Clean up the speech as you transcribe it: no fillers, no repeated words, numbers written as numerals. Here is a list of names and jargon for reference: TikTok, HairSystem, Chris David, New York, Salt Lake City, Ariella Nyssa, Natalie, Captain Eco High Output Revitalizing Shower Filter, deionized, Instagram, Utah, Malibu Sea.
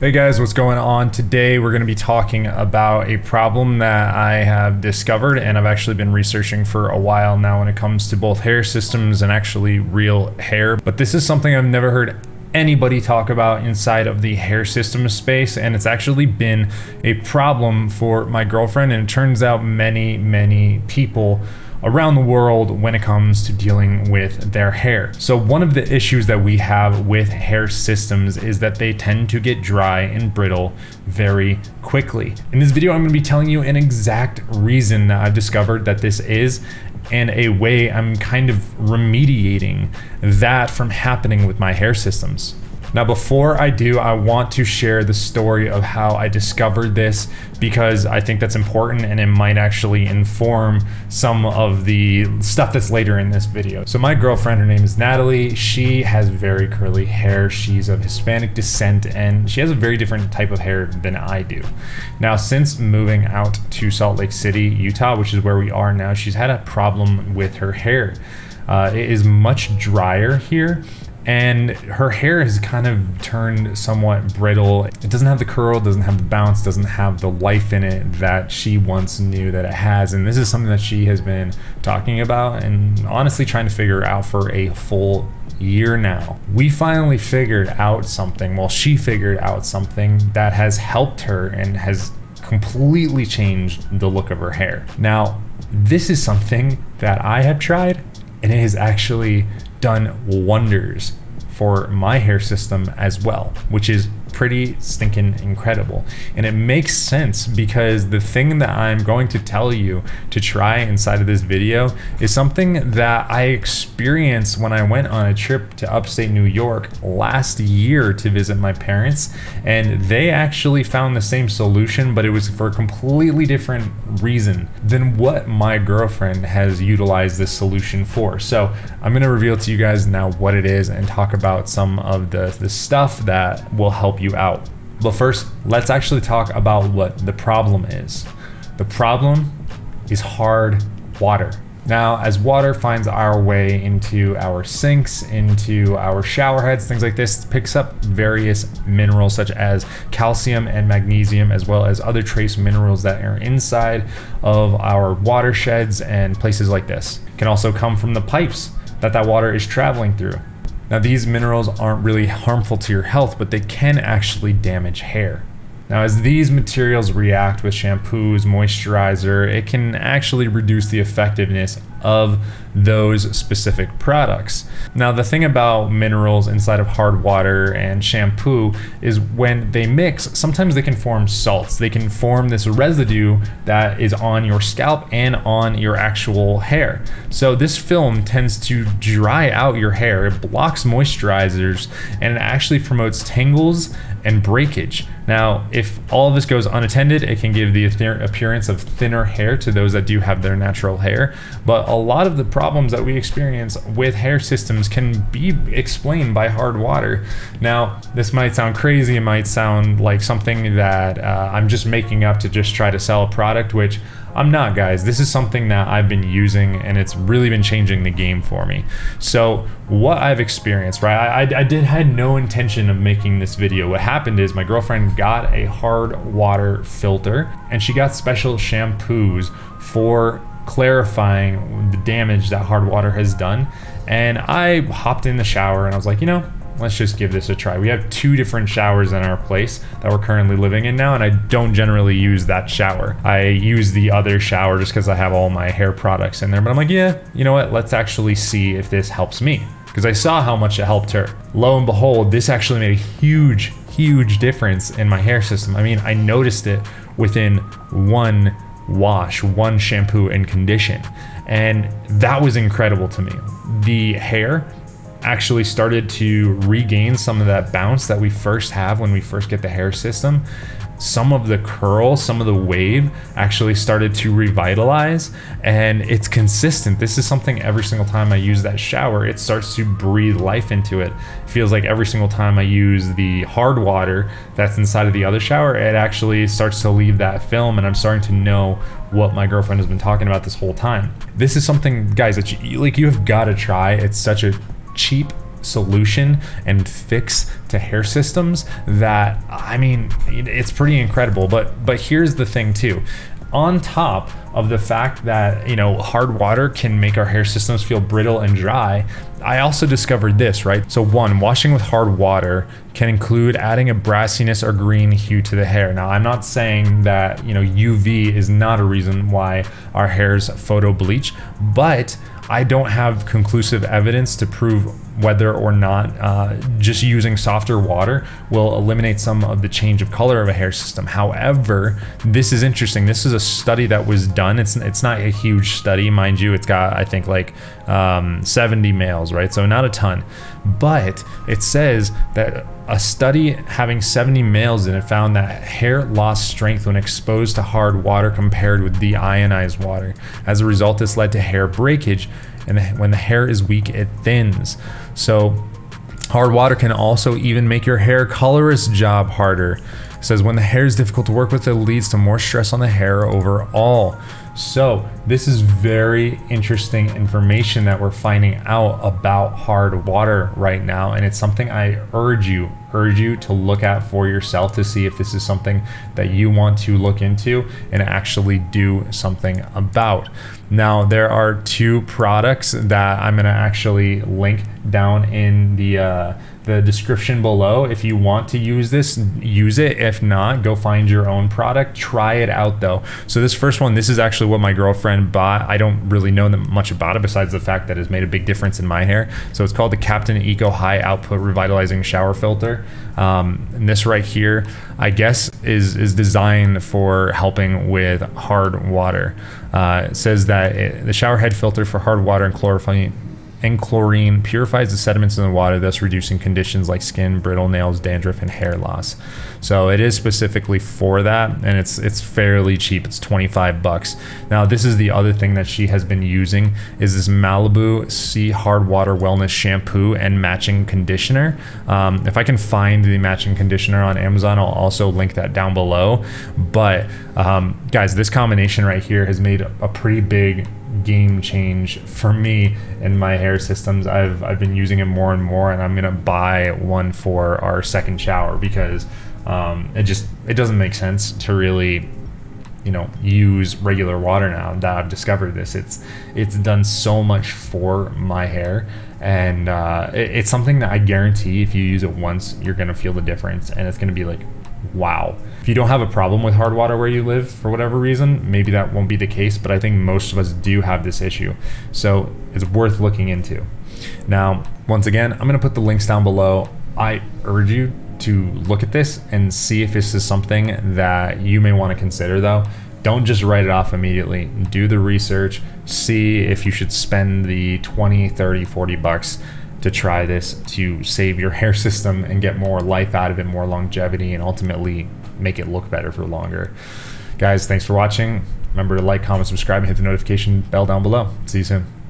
Hey guys, what's going on? Today we're going to be talking about a problem that I have discovered and I've actually been researching for a while now when it comes to both hair systems and actually real hair. But this is something I've never heard anybody talk about inside of the hair system space, and it's actually been a problem for my girlfriend and it turns out many people around the world when it comes to dealing with their hair. So one of the issues that we have with hair systems is that they tend to get dry and brittle very quickly. In this video, I'm going to be telling you an exact reason that I've discovered that this is and a way I'm kind of remediating that from happening with my hair systems. Now, before I do, I want to share the story of how I discovered this because I think that's important and it might actually inform some of the stuff that's later in this video. So my girlfriend, her name is Natalie. She has very curly hair. She's of Hispanic descent and she has a very different type of hair than I do. Now, since moving out to Salt Lake City, Utah, which is where we are now, she's had a problem with her hair. It is much drier here. And her hair has kind of turned somewhat brittle. It doesn't have the curl, doesn't have the bounce, doesn't have the life in it that she once knew that it has. And this is something that she has been talking about and honestly trying to figure out for a full year now. We finally figured out something, well, she figured out something that has helped her and has completely changed the look of her hair. Now, this is something that I have tried and it has actually done wonders for my hair system as well, which is pretty stinking incredible. And it makes sense because the thing that I'm going to tell you to try inside of this video is something that I experienced when I went on a trip to upstate New York last year to visit my parents, and they actually found the same solution, but it was for a completely different reason than what my girlfriend has utilized this solution for. So I'm going to reveal to you guys now what it is and talk about some of the stuff that will help you out. But first, let's actually talk about what the problem is. The problem is hard water. Now, as water finds our way into our sinks, into our shower heads, things like this, it picks up various minerals such as calcium and magnesium, as well as other trace minerals that are inside of our watersheds and places like this. It can also come from the pipes that water is traveling through. Now, these minerals aren't really harmful to your health, but they can actually damage hair. Now, as these materials react with shampoos, moisturizer, it can actually reduce the effectiveness of those specific products. Now, the thing about minerals inside of hard water and shampoo is when they mix, sometimes they can form salts. They can form this residue that is on your scalp and on your actual hair. So this film tends to dry out your hair. It blocks moisturizers and it actually promotes tangles and breakage. Now, if all of this goes unattended, it can give the appearance of thinner hair to those that do have their natural hair, but a lot of the problems that we experience with hair systems can be explained by hard water. Now, this might sound crazy, it might sound like something that I'm just making up to just try to sell a product, which I'm not, guys. This is something that I've been using and it's really been changing the game for me. So what I've experienced, right? I had no intention of making this video. What happened is my girlfriend got a hard water filter and she got special shampoos for clarifying the damage that hard water has done. And I hopped in the shower and I was like, you know, let's just give this a try. We have two different showers in our place that we're currently living in now, and I don't generally use that shower. I use the other shower just because I have all my hair products in there, but I'm like, yeah, you know what? Let's actually see if this helps me because I saw how much it helped her. Lo and behold, this actually made a huge difference in my hair system. I mean, I noticed it within one wash, one shampoo and condition, and that was incredible to me. The hair actually started to regain some of that bounce that we first have when we first get the hair system. Some of the curl, some of the wave actually started to revitalize, and it's consistent. This is something every single time I use that shower, it starts to breathe life into it. It feels like every single time I use the hard water that's inside of the other shower, it actually starts to leave that film, and I'm starting to know what my girlfriend has been talking about this whole time. This is something, guys, that you have got to try. It's such a cheap solution and fix to hair systems that, I mean, it's pretty incredible. But here's the thing too. On top of the fact that, you know, hard water can make our hair systems feel brittle and dry, I also discovered this, right? So one, washing with hard water can include adding a brassiness or green hue to the hair. Now, I'm not saying that, you know, UV is not a reason why our hairs photo bleach, but I don't have conclusive evidence to prove whether or not just using softer water will eliminate some of the change of color of a hair system. However, this is interesting. This is a study that was done. It's not a huge study, mind you. It's got, I think, like 70 males, right? So not a ton, but it says that a study having 70 males in it found that hair lost strength when exposed to hard water compared with deionized water. As a result, this led to hair breakage, and when the hair is weak, it thins. So hard water can also even make your hair colorist's job harder. It says when the hair is difficult to work with, it leads to more stress on the hair overall. So this is very interesting information that we're finding out about hard water right now. And it's something I urge you to look at for yourself to see if this is something that you want to look into and actually do something about. Now, there are two products that I'm gonna actually link down in the description below. If you want to use this, use it. If not, go find your own product. Try it out though. So this first one, this is actually what my girlfriend bought. I don't really know much about it besides the fact that it's made a big difference in my hair. So it's called the Captain Eco High Output Revitalizing Shower Filter. And this right here, I guess, is designed for helping with hard water. It says that the shower head filter for hard water and chlorine purifies the sediments in the water, thus reducing conditions like skin, brittle nails, dandruff, and hair loss. So it is specifically for that, and it's fairly cheap. It's 25 bucks. Now, this is the other thing that she has been using is this Malibu Sea Hard Water Wellness Shampoo and Matching Conditioner. If I can find the matching conditioner on Amazon, I'll also link that down below. But guys, this combination right here has made a pretty big game change for me and my hair systems. I've been using it more and more, and I'm gonna buy one for our second shower because it doesn't make sense to really, you know, use regular water now that I've discovered this. It's done so much for my hair, and it's something that I guarantee if you use it once, you're gonna feel the difference, and it's gonna be like, wow. If you don't have a problem with hard water where you live for whatever reason, maybe that won't be the case, but I think most of us do have this issue. So it's worth looking into. Now, once again, I'm gonna put the links down below. I urge you to look at this and see if this is something that you may wanna consider though. Don't just write it off immediately. Do the research, see if you should spend the 20, 30, 40 bucks to try this to save your hair system and get more life out of it, more longevity, and ultimately make it look better for longer. Guys, thanks for watching. Remember to like, comment, subscribe, and hit the notification bell down below. See you soon.